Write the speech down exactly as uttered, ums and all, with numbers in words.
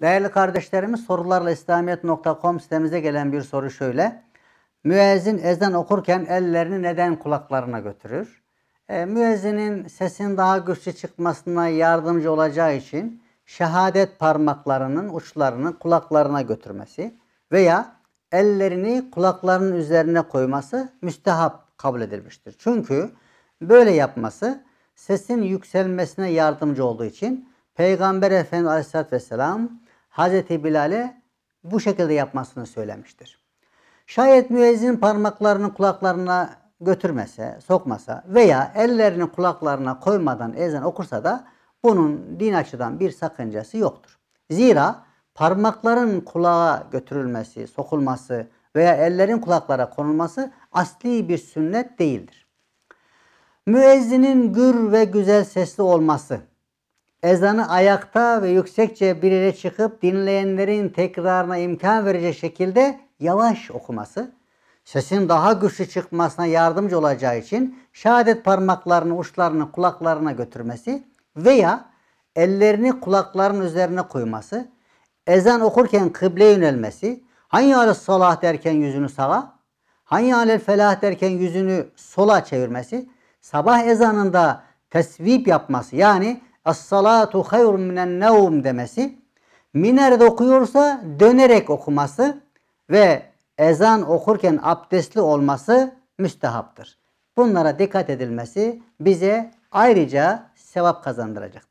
Değerli kardeşlerimiz, sorularla islamiyet nokta com sitemize gelen bir soru şöyle. Müezzin ezan okurken ellerini neden kulaklarına götürür? E, müezzinin sesin daha güçlü çıkmasına yardımcı olacağı için şehadet parmaklarının uçlarını kulaklarına götürmesi veya ellerini kulaklarının üzerine koyması müstehap kabul edilmiştir. Çünkü böyle yapması sesin yükselmesine yardımcı olduğu için Peygamber Efendimiz Aleyhisselatü Vesselam Hazreti Bilal'e bu şekilde yapmasını söylemiştir. Şayet müezzin parmaklarını kulaklarına götürmese, sokmasa veya ellerini kulaklarına koymadan ezan okursa da bunun din açıdan bir sakıncası yoktur. Zira parmakların kulağa götürülmesi, sokulması veya ellerin kulaklara konulması asli bir sünnet değildir. Müezzinin gür ve güzel sesli olması, ezanı ayakta ve yüksekçe bir yere çıkıp dinleyenlerin tekrarına imkan verecek şekilde yavaş okuması, sesin daha güçlü çıkmasına yardımcı olacağı için şehadet parmaklarını, uçlarını kulaklarına götürmesi veya ellerini kulaklarının üzerine koyması, ezan okurken kıbleye yönelmesi, hani "As-salah" derken yüzünü sağa, hani "Al-felah" derken yüzünü sola çevirmesi, sabah ezanında tesvip yapması, yani "As-salatu hayu minennevum" demesi, minarede okuyorsa dönerek okuması ve ezan okurken abdestli olması müstehaptır. Bunlara dikkat edilmesi bize ayrıca sevap kazandıracak.